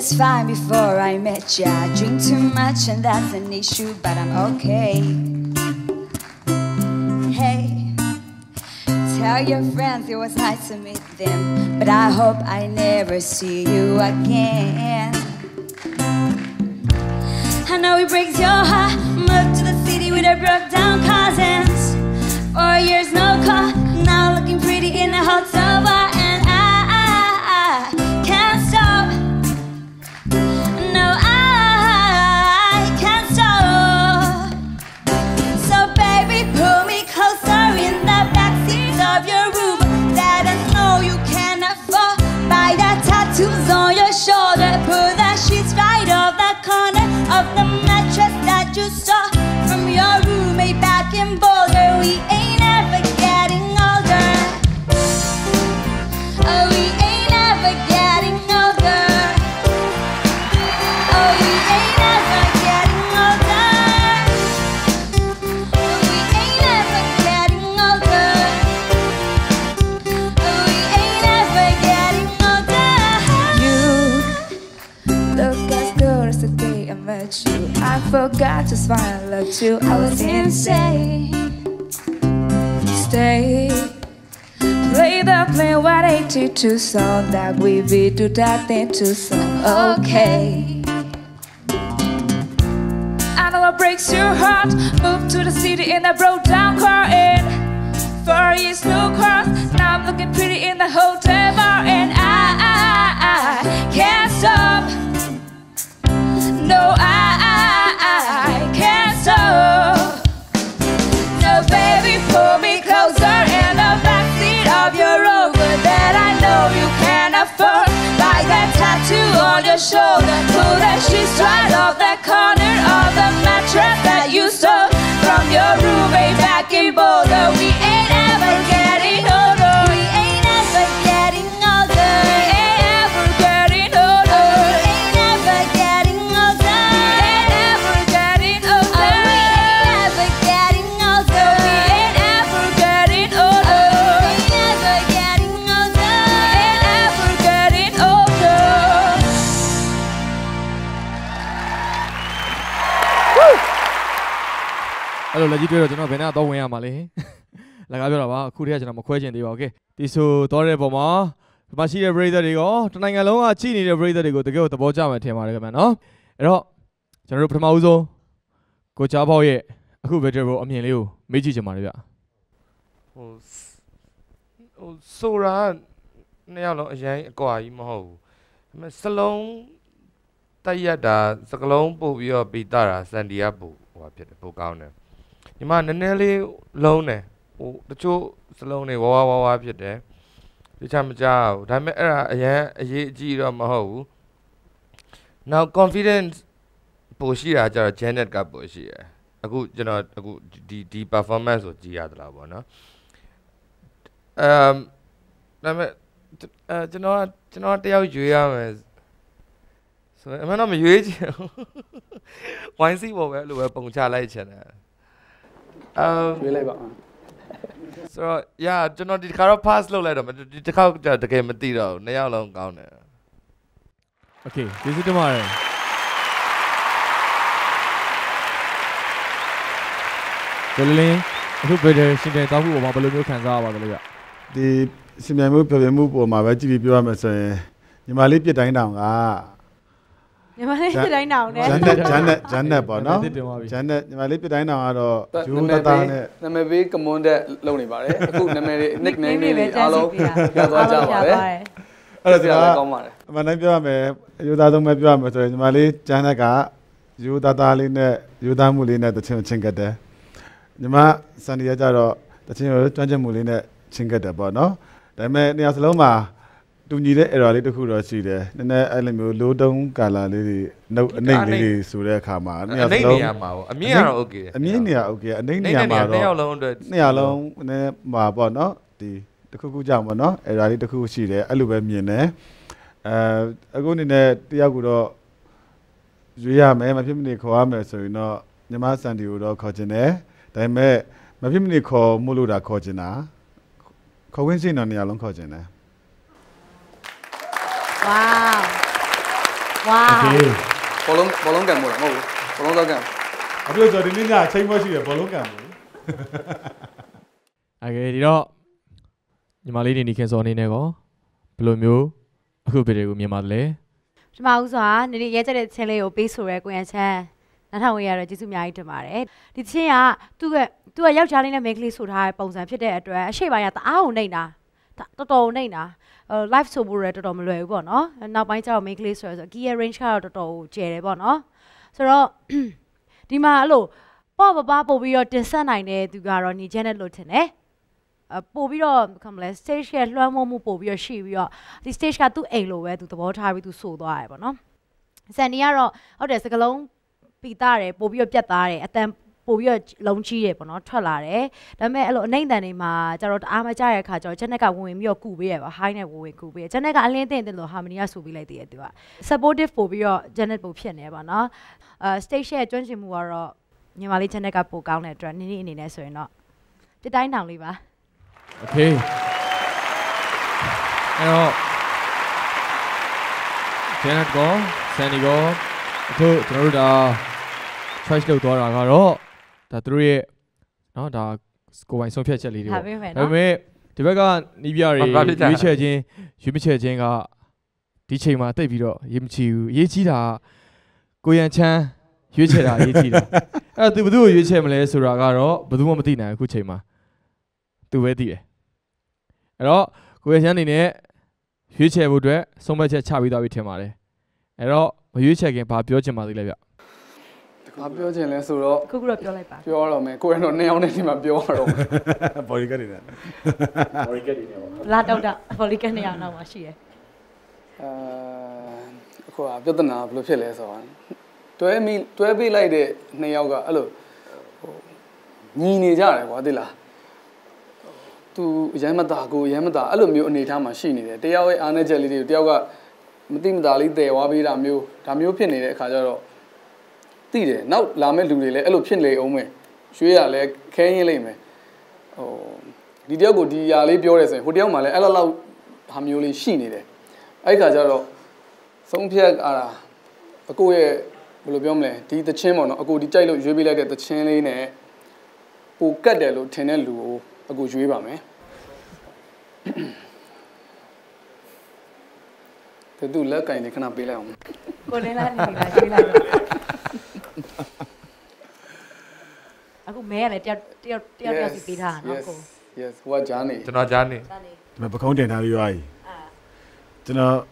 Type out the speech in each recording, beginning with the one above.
was fine before I met ya. I drink too much and that's an issue, but I'm okay. Hey, tell your friends it was nice to meet them, but I hope I never see you again. I know it breaks your heart. Moved to the city with a broke down cousins. 4 years no call, now looking pretty in a hot sofa. On your shoulder, pull the sheets right off the corner of the mattress that you saw from your roommate back in Boulder. We ain't ever getting older. Oh, we ain't ever getting older. Oh, we ain't ever getting older. Oh, we ain't ever getting older. Oh, we ain't ever getting older. Look as good as the day I met you. I forgot just why I loved you. I was insane. Stay. Play the play what 82 song that we be do that thing to song. Okay. I know it breaks your heart. Moved to the city in a broke down car and 4 years no cars. Now I'm looking pretty in the hotel bar and I can't stop. No, I can't stop. No, baby, pull me closer in the backseat of your Rover that I know you can't afford. Like that tattoo on your shoulder, pull that sheets right off that corner of the mattress that you stole from your roommate back in Boulder. We ain't ever getting older. We ain't ever getting older. Hello, lagi dua orang pernah tahu yang malih, laga dua orang kuliah jangan mukhojen dia, okay? Tisu tarik boma, masih ada berita dego, tenang kalau orang Cina ada berita dego, tu kau tu baca macam mana kan? Oh, erok, jangan lupa mau zo, kau cakap ye, aku beritahu amnya liu, macam macam mana dia? Oh, soran, ni kalau yang kau ayam hau, selong tiada, selong pun dia bidara Sandy abu, wajib pukau ne. Ima nenek le low ne, tu slow ne, wah wah wah je deh. Di cama jauh, dah macam ayah ayah jira mahu. Now confidence posisi ajar Jennet ka posisi. Aku jenar aku di performance tu jiat lah bukan. Dah macam jenar tiaw jua macam. So mana macam je. Wan si bawa luar pengcah lai cina. So yeah, jono di kalau pass low leh, macam di kalau jadi game mati tau, naya long kau ne. Okay, this is tomorrow. Jadi, aku belajar sini tahu apa perlu mungkin saya apa belajar. Di sini aku perlu mungkin apa macam TV apa macam ni malip je dah inang ah. Jangan apa, no? Jangan, malah itu dah nak ada. Jumpa tangan. Nama we kemudian launi barai. Aku nama nickname ni Alo. Jaga jaga. Ada siapa? Mana pihak me? Juta tu me pihak me tu. Malah jangan kah? Juta tali ne, juta muli ne tu cengkat deh. Jema seni aja ro, tu cengkat muli ne cengkat deh, apa, no? Tapi ni asal lama. Tunjuk deh erali tu kurang sih deh. Nenek alam itu lodong kalah ni, neng ni sudah kamar. Neng ni amau, amia okey. Amia ni okey, neng ni amau. Ni along ne mabon no, di tu kurang mabon no, erali tu kurang sih deh. Alu bermien ne, aku ni ne dia kurang jual me, macam ni kau amai suri no, jemaah sandi kurang kau jene, tapi me macam ni kau mulu dah kau jena, kau kau sih no ni along kau jene. Wow. Wow. Okay. Bolong game mula, mau bolong tak game. Abang jadi ni dah, cai macam siapa bolong game. Okay, ni lo. Ni malam ni ni kan soal ni nego. Belum yo, aku beri aku mian malam. Cuma aku soal ni ni jadi cile opis surai aku yang cah. Nanti aku yang rajin mian itu mara. Di sini ya, tu ayam cari ni mekli surai, pausan pede tu. Siapa yang tak tahu ni na, tak tahu ni na. Life sobor itu ramai lagi kan, oh, nampai cakap mekli surai, kira range kau itu tahu ceri kan, oh. So di mana lo, bapa biar desa ni ni tu garan ni jenar lo cene. Pobira kamera stage ni luar mahu pobira siapa, di stage kat tu elo eh, tu tu bawa cari tu sodo ay, kan? Sandy ada, ada sekalung pita re, pobira piata re, atau pobira launchi re, kan? Chala re, tapi elo ni dah ni mah, jarod ama caya kacau, jenar kat gue mio kubie, hai ni gue kubie, jenar kat alien ni lo ham ni ya subi lagi dia tu. Supportive pobira jenar pobira ni, kan? Stage ni tuan semua orang ni malah jenar kat pokal ni tuan ni ni ni soalnya, kita ini tangli bah. Okay. Hello. Jennet go, Sandy go. Itu terus dah choice dua orang kalau dah terus, no dah kau yang sempit ceri dia. Tapi, tiba kan ni biar ni macam je kan. Tiada macam tu biar, ini cila kau yang cah, ini cila ini cila. Tapi betul ini cila Malay surah kalau betul macam tu nak kau cila. Tu beti. Ero, kau yang ni ni, hujan budwe, semua je cabai dah bete mara. Ero, hujan ke apa pioje mati lepas. Apa pioje ni sura. Kau gula piola apa? Piola me, kau yang ni awak ni mah piola. Polikan ni. Polikan ni. Lada udah, polikan ni awak macam siye. Kau apa jodoh na, belum selesai soan. Tuai bi lai de ni awak, alu, ni ni jalan, kau dila. Tu yang mata, alu mio ni dah masih ni deh. Tiaw ane jeli deh, tiaw ga mesti medali deh, wabi dah mio pun ni deh, kajar. Ti deh, nau lama dulu deh, alu pun leh ome, suya leh, kaya leh me. Di tiaw go di alih biore sen, hudiaw malah alu lau hamio leh sih ni deh. Aik kajar, songpia ara, aku ye belubiam leh, ti tercemon, aku di cai lo jubi leh tercem leh ni, pukat deh lo, tena lu. Aku cuci bapa. Tetapi ular kain ni kena bela om. Boleh lah ni cuci lah. Aku meh tiap dia si pita. Yes, yes, wah jani. Cina jani. Cuma berkau dia nak lihat. Cina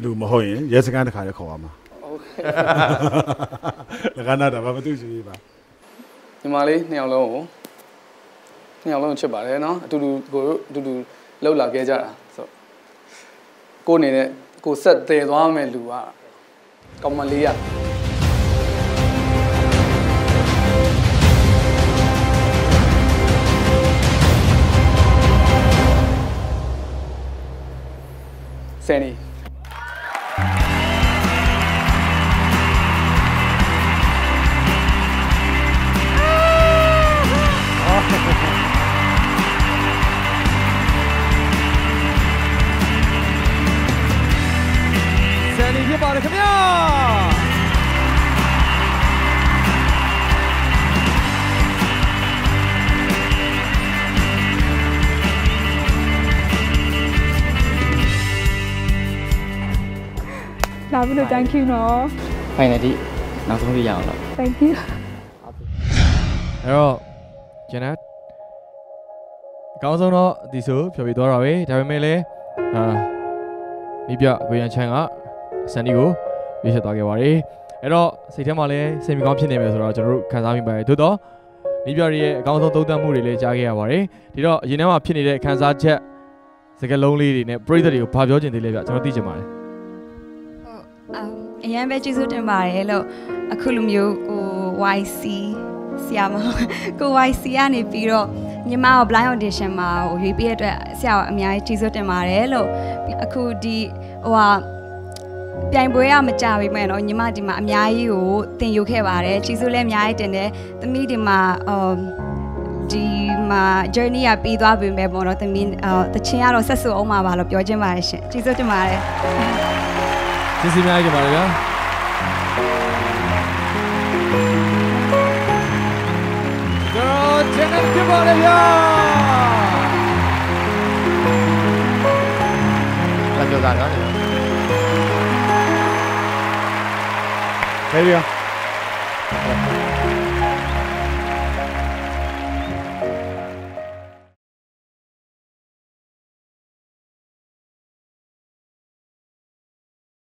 lu mahoy, ya sekarang tak ada kau ama. Lekan ada apa betul cuci bapa. Ni malai ni awal. Ni awak macam mana? No, tu lalu lagi aja lah. So, kau ni dek, kau set deh tuan meluah, kau melihat. Sandy. Thank you, no. Finally, now so we are. Thank you. Hello, Jennet. Kau so no, di sini pergi dua orang. Tapi mele, ni biar kau yang cengah, Sandy go, bisa tak kewari. Hello, setiap malam saya mungkin pun ada seorang juru kanam ini. Tu do, ni biar dia kau so tu dah mula le jaga kewari. Tiada, ini mah pun ada kanam saja. Sekarang lonely ni, pergi dari upah jauh jendela biar, jangan tiga malam. Yang berjudul tembarai lo, aku lumio YC siapa, aku YC ane piro, ni mau belanja audition mau, UPI tu siapa mian berjudul tembarai lo, aku di wah pian boleh macam macam mana, ni mau di mana mian itu tengok kebarai, berjudul le mian itu ni, tapi di mana journey api itu api memang tapi tercinta rasa semua orang balap jauh jemarai, berjudul tembarai. Terima kasih banyak. Surabaya. Lanjutkan kan? There you go.